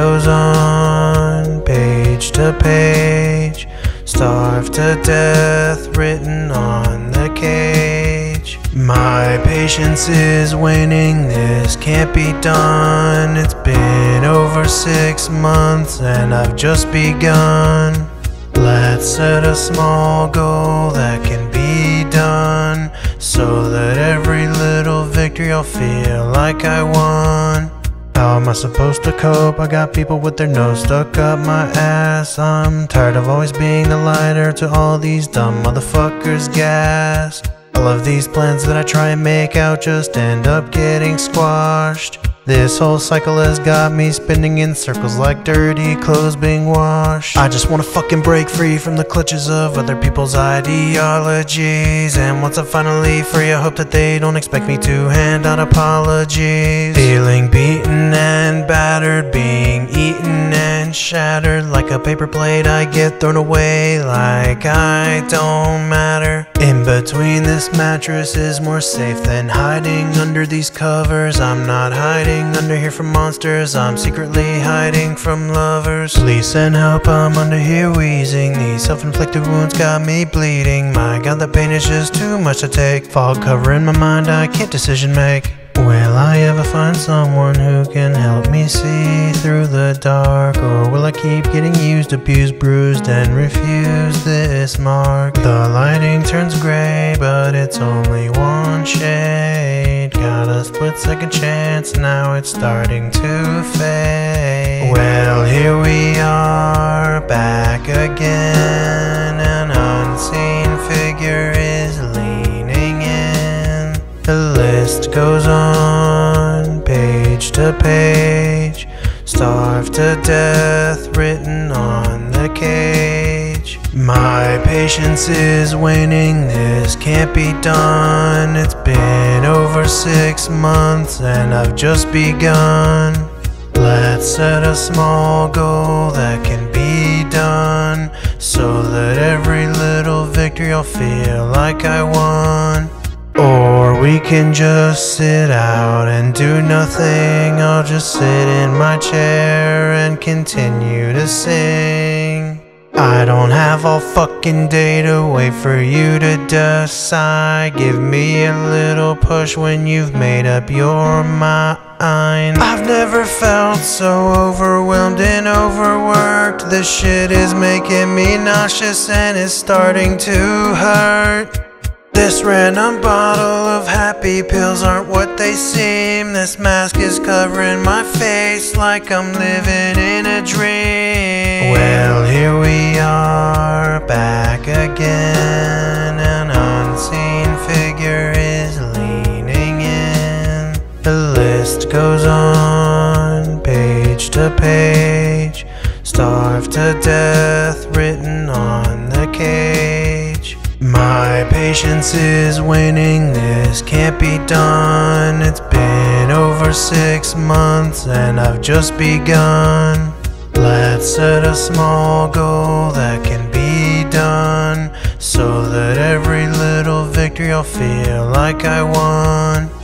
goes on, page to page, starved to death written on the cage. My patience is waning, this can't be done. It's been over 6 months and I've just begun. Let's set a small goal that can be done, so that every little victory I'll feel like I won. How am I supposed to cope? I got people with their nose stuck up my ass. I'm tired of always being the lighter to all these dumb motherfuckers' gas. All of these plans that I try and make out just end up getting squashed. This whole cycle has got me spinning in circles like dirty clothes being washed. I just wanna fucking break free from the clutches of other people's ideologies. And once I'm finally free, I hope that they don't expect me to hand out apologies. Feeling beaten and battered, being eaten and shattered. Like a paper plate, I get thrown away like I don't matter. In between this mattress is more safe than hiding under these covers. I'm not hiding under here from monsters, I'm secretly hiding from lovers. Please send help, I'm under here wheezing. These self-inflicted wounds got me bleeding. My god, the pain is just too much to take. Fog covering my mind, I can't decision make. Will I ever find someone who can help me see through the dark? Or will I keep getting used, abused, bruised, and refuse this mark? The lighting turns gray, but it's only one shade. Got a split second chance, now it's starting to fade. Well, here we are, back again. An unseen figure is leaning in. The list goes on, page to page, starved to death written on the cage. My patience is waning, this can't be done. It's been over 6 months and I've just begun. Let's set a small goal that can be done, so that every little victory I'll feel like I won. Or we can just sit out and do nothing. I'll just sit in my chair and continue to sing. I don't have all fucking day to wait for you to decide. Give me a little push when you've made up your mind. I've never felt so overwhelmed and overworked. This shit is making me nauseous and it's starting to hurt. This random bottle of happy pills aren't what they seem. This mask is covering my face like I'm living in a dream. Well, here we are, back again. An unseen figure is leaning in. The list goes on, page to page, starved to death written on the cage. My patience is waning, this can't be done. It's been over 6 months and I've just begun. Let's set a small goal that can be done, so that every little victory I'll feel like I won.